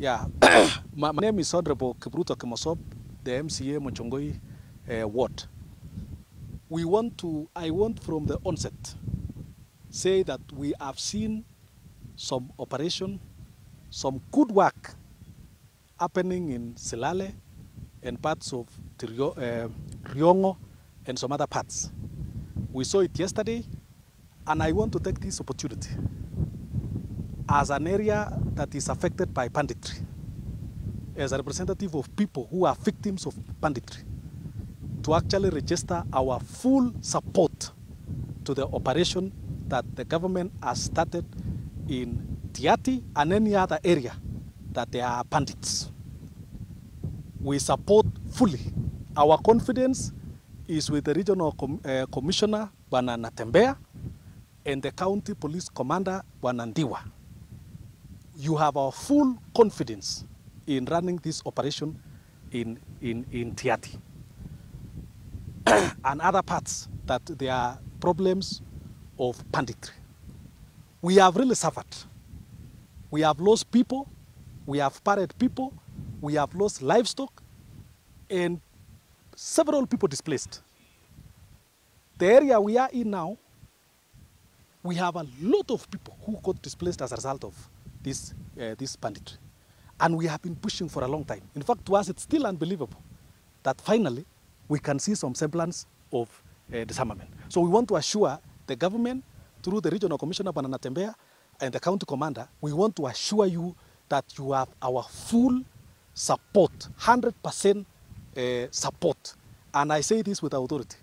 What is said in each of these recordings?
Yeah, my name is Honorable Kibruto Kemosop, the MCA Mochongoi ward. I want from the onset say that we have seen some operation, some good work happening in Selale and parts of Riongo and some other parts. We saw it yesterday, and I want to take this opportunity as an area that is affected by banditry, as a representative of people who are victims of banditry, to actually register our full support to the operation that the government has started in Tiati and any other area that there are bandits. We support fully. Our confidence is with the regional commissioner Banatembea and the county police commander Wanandiwa. You have our full confidence in running this operation in Tiati and other parts that there are problems of banditry. We have really suffered. We have lost people, we have buried people, we have lost livestock, and several people displaced. The area we are in now, we have a lot of people who got displaced as a result of this banditry. And we have been pushing for a long time. In fact, to us, it's still unbelievable that finally we can see some semblance of disarmament. So we want to assure the government, through the regional commissioner Banatembea and the county commander, we want to assure you that you have our full support, 100% support. And I say this with authority,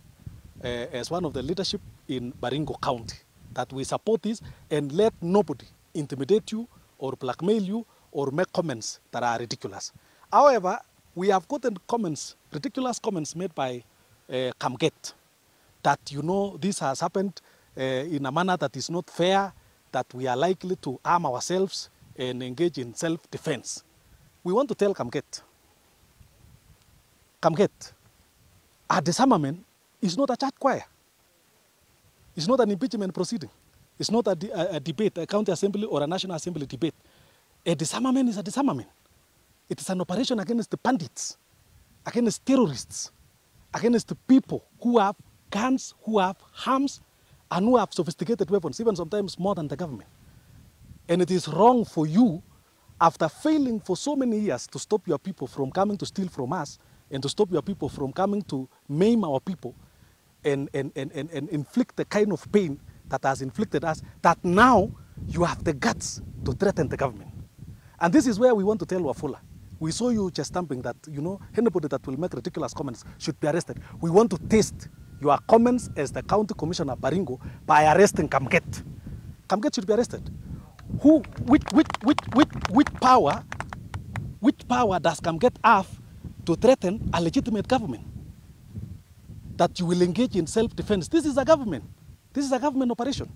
as one of the leadership in Baringo County, that we support this and let nobody intimidate you or blackmail you or make comments that are ridiculous. However, we have gotten comments, ridiculous comments made by Kamket, that, you know, this has happened in a manner that is not fair, that we are likely to arm ourselves and engage in self-defense. We want to tell Kamket, a disarmament is not a church choir. It's not an impeachment proceeding. It's not a debate, a county assembly or a national assembly debate. A disarmament is a disarmament. It is an operation against the bandits, against terrorists, against the people who have guns, who have arms, and who have sophisticated weapons, even sometimes more than the government. And it is wrong for you, after failing for so many years to stop your people from coming to steal from us and to stop your people from coming to maim our people and inflict the kind of pain that has inflicted us, that now you have the guts to threaten the government. And this is where we want to tell Wafula. We saw you just stamping that, you know, anybody that will make ridiculous comments should be arrested. We want to taste your comments as the county commissioner Baringo by arresting Kamket. Kamket should be arrested. Who, which power does Kamket have to threaten a legitimate government? That you will engage in self-defense. This is a government. This is a government operation.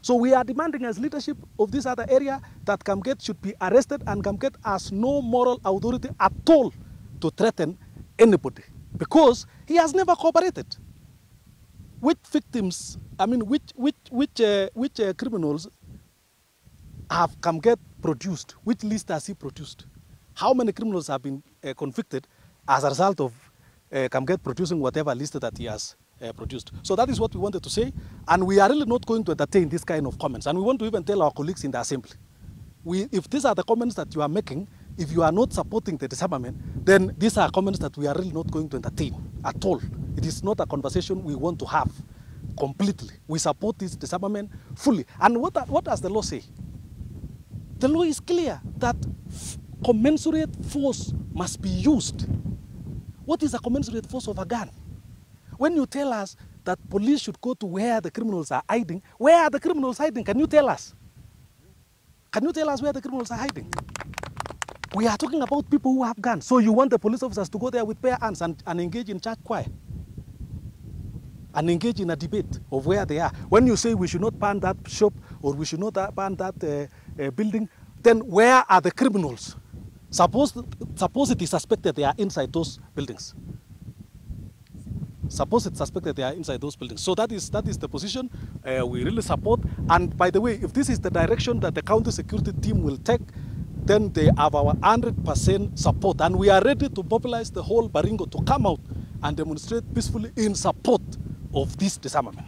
So we are demanding as leadership of this other area that Kamket should be arrested, and Kamket has no moral authority at all to threaten anybody because he has never cooperated. Which victims, I mean, which criminals have Kamket produced? Which list has he produced? How many criminals have been convicted as a result of Kamket producing whatever list that he has produced? So that is what we wanted to say, and we are really not going to entertain this kind of comments. And we want to even tell our colleagues in the assembly, if these are the comments that you are making, if you are not supporting the disarmament, then these are comments that we are really not going to entertain at all. It is not a conversation we want to have completely. We support this disarmament fully. And what does the law say? The law is clear that commensurate force must be used. What is a commensurate force of a gun? When you tell us that police should go to where the criminals are hiding, where are the criminals hiding? Can you tell us? Can you tell us where the criminals are hiding? We are talking about people who have guns. So you want the police officers to go there with bare hands and engage in church choir, and engage in a debate of where they are. When you say we should not ban that shop or we should not ban that building, then where are the criminals? Suppose it is suspected they are inside those buildings. Suppose it's suspected they are inside those buildings. So that is the position we really support. And by the way, if this is the direction that the county security team will take, then they have our 100% support. And we are ready to mobilize the whole Baringo to come out and demonstrate peacefully in support of this disarmament.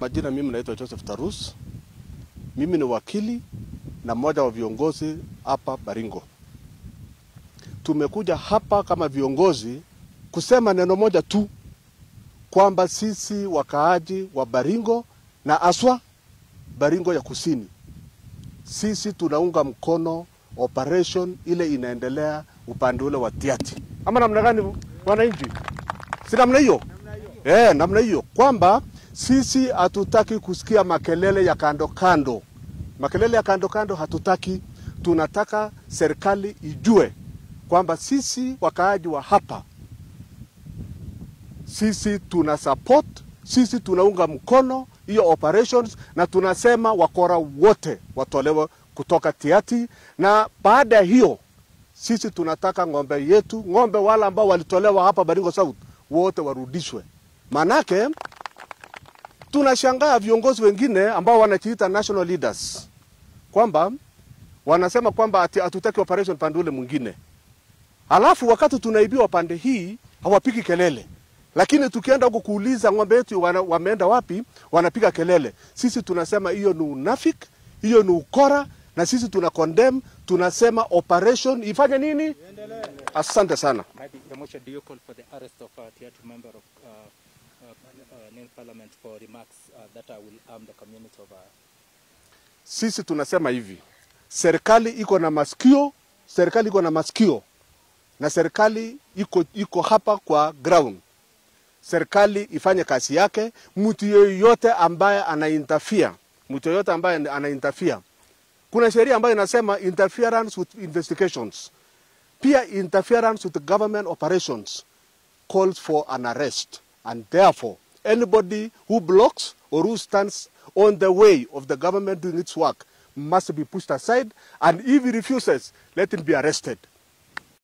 Majina mimi naitwa Joseph Tarus. Mimi ni wakili na mmoja wa viongozi hapa Baringo. Tumekuja hapa kama viongozi kusema neno moja tu, kwamba sisi wakaaji wa Baringo na aswa Baringo ya Kusini, sisi tunaunga mkono operation ile inaendelea upande ule wa Tiati. Ama namna gani wananchi? Si namna hiyo? Namna hiyo, kwamba sisi hatutaki kusikia makelele ya kando kando. Makelele ya kando kando hatutaki. Tunataka serikali ijue kwamba sisi wakaaji wa hapa, sisi tuna support, sisi tunaunga mkono hiyo operations, na tunasema wakora wote watolewe kutoka Tiati. Na baada hiyo sisi tunataka ngombe yetu, ngombe wala ambao walitolewa hapa Baringo South wote warudishwe. Manake tunashangaa viongozi wengine ambao wanajiita national leaders, kwamba wanasema kwamba hatutaki operation pande ule mwingine. Alafu wakati tunaibiwa pande hii hawapiki kelele, lakini tukienda huko kuuliza ngombe yetu wameenda wapi, wanapiga kelele. Sisi tunasema hiyo ni unafiki, hiyo ni ukora, na sisi tuna condemn. Tunasema operation ifanye nini? Asante sana. The motion, do you call for the arrest of Tiati member of parliament for remarks that will harm the community of? Sisi tunasema hivi, serikali iko na masikio, serikali iko na masikio, na serikali iko hapa kwa ground. Serikali ifanye kazi yake. Mtu yoyote ambaye anainterfere, mtu yoyote ambaye anainterfere, kuna sheria ambayo inasema interference with investigations, pia interference with government operations calls for an arrest. And therefore, anybody who blocks or who stands on the way of the government doing its work must be pushed aside. And if he refuses, let him be arrested.